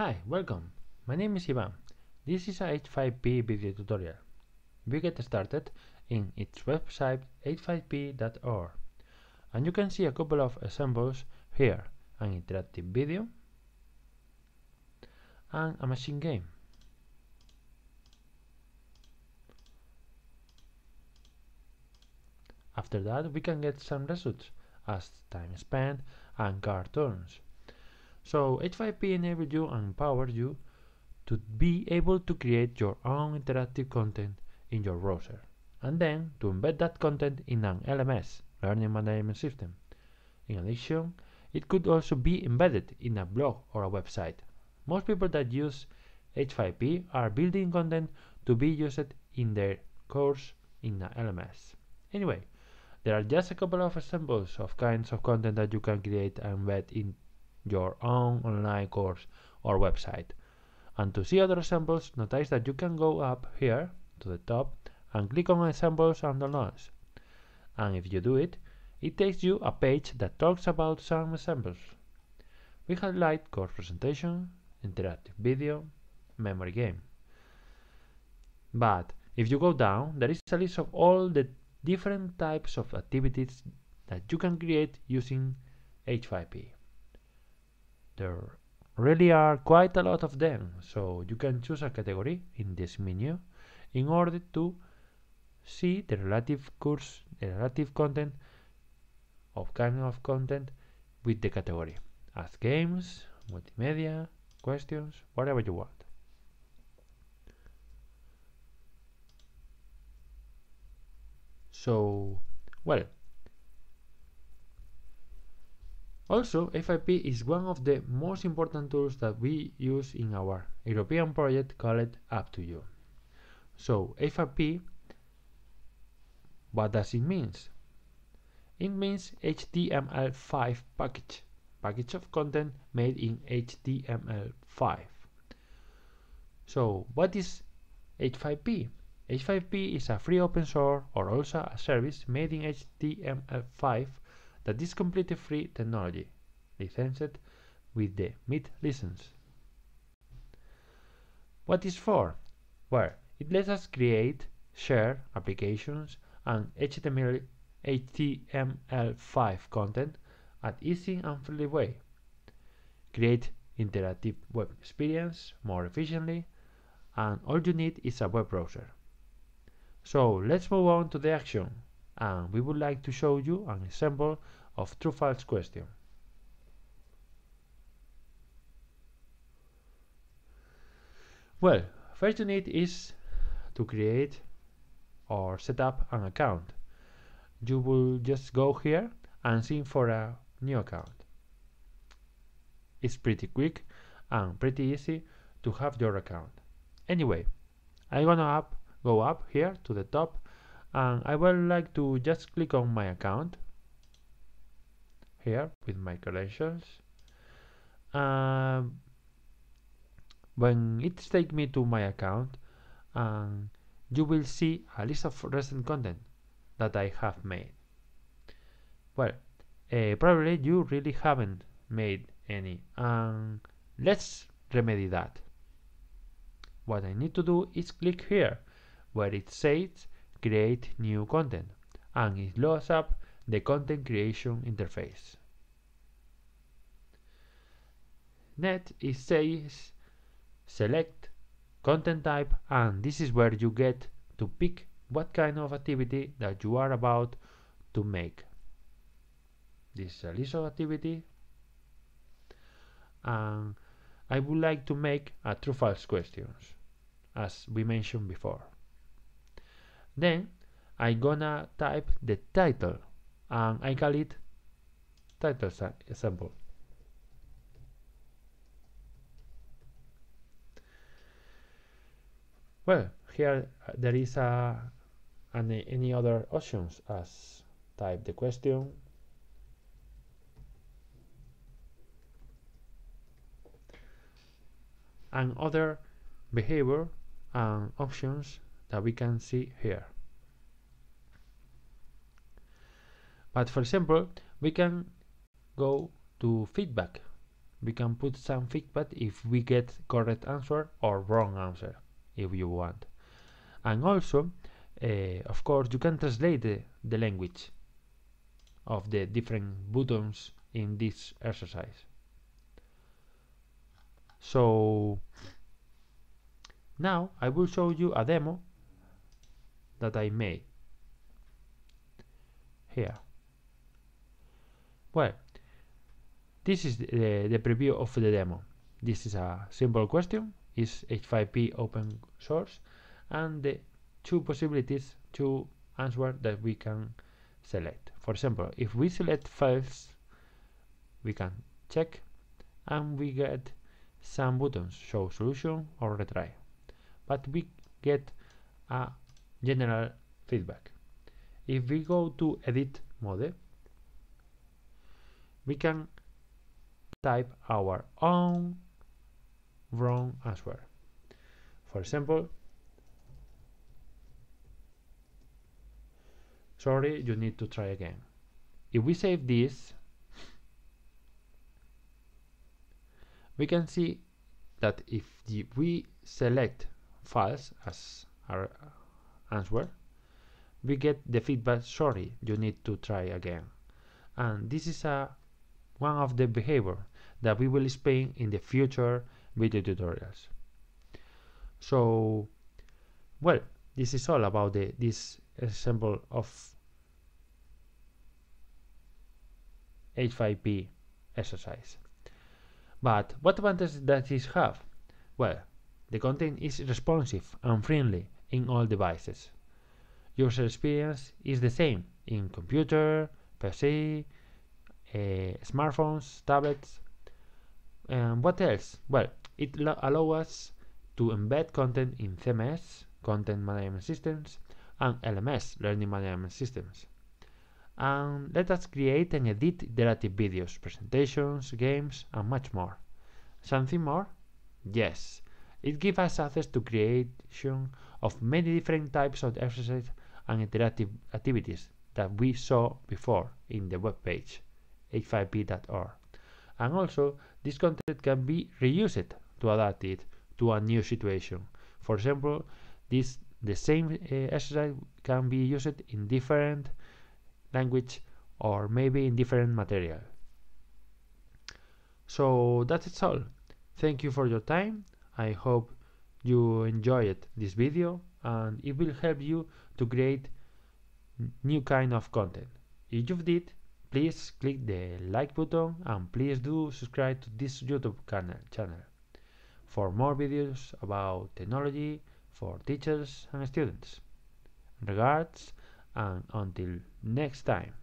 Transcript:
Hi, welcome. My name is Ivan. This is a H5P video tutorial. We get started in its website H5P.org, and you can see a couple of examples here: an interactive video and a machine game. After that, we can get some results as time spent and cartoons. So H5P enables you and empowers you to be able to create your own interactive content in your browser, and then to embed that content in an LMS, learning management system. In addition, it could also be embedded in a blog or a website. Most people that use H5P are building content to be used in their course in an LMS. Anyway, there are just a couple of examples of kinds of content that you can create and embed in your own online course or website. And to see other examples, notice that you can go up here to the top and click on examples and downloads. And if you do it, it takes you a page that talks about some examples. We highlight course presentation, interactive video, memory game. But if you go down, there is a list of all the different types of activities that you can create using H5P. There really are quite a lot of them, so you can choose a category in this menu in order to see the relative content of kind of content with the category, as games, multimedia, questions, whatever you want. So, well, also, H5P is one of the most important tools that we use in our European project called Up2U. So, H5P, what does it mean? It means HTML5 package of content made in HTML5. So, what is H5P? H5P is a free open source or also a service made in HTML5 that is completely free technology, licensed with the MIT license. What is for? Well, it lets us create, share applications and HTML5 content at easy and friendly way, create interactive web experience more efficiently, and all you need is a web browser. So let's move on to the action. And we would like to show you an example of true/false question. Well, first you need is to create or set up an account. You will just go here and search for a new account. It's pretty quick and pretty easy to have your account. Anyway, I'm gonna go up here to the top, and I would like to just click on my account here with my credentials. When it takes me to my account, you will see a list of recent content that I have made. Well, probably you really haven't made any, and let's remedy that. What I need to do is click here where it says create new content, and it loads up the content creation interface. Next, it says select content type, and this is where you get to pick what kind of activity that you are about to make. This is a list of activity, and I would like to make a true/false questions, as we mentioned before. Then I'm gonna type the title, and I call it title example. Well, here there is any other options as type the question, and other behavior and options that we can see here. But for example, we can go to feedback we can put some feedback if we get correct answer or wrong answer if you want. And also, of course, you can translate the language of the different buttons in this exercise. So now I will show you a demo that I made here. Well, this is the preview of the demo. This is a simple question. Is H5P open source? And the two possibilities to answer that we can select. For example, if we select files, we can check and we get some buttons, show solution or retry, but we get a general feedback. If we go to edit mode, we can type our own wrong answer. For example, sorry, you need to try again. If we save this, we can see that if we select false as our answer, we get the feedback, sorry, you need to try again. And this is one of the behavior that we will explain in the future video tutorials. So, well, this is all about this example of H5P exercise. But what advantage does this have? Well, the content is responsive and friendly in all devices. User experience is the same in computer, PC, smartphones, tablets. And what else? Well, it allows us to embed content in CMS, content management systems, and LMS, learning management systems. And let us create and edit interactive videos, presentations, games, and much more. Something more? Yes. It gives us access to creation of many different types of exercises and interactive activities that we saw before in the webpage, h5p.org. And also, this content can be reused to adapt it to a new situation. For example, the same exercise can be used in different language or maybe in different material. So that's all. Thank you for your time. I hope you enjoyed this video and it will help you to create new kind of content. If you did, please click the like button and please do subscribe to this YouTube channel for more videos about technology for teachers and students. Regards, and until next time.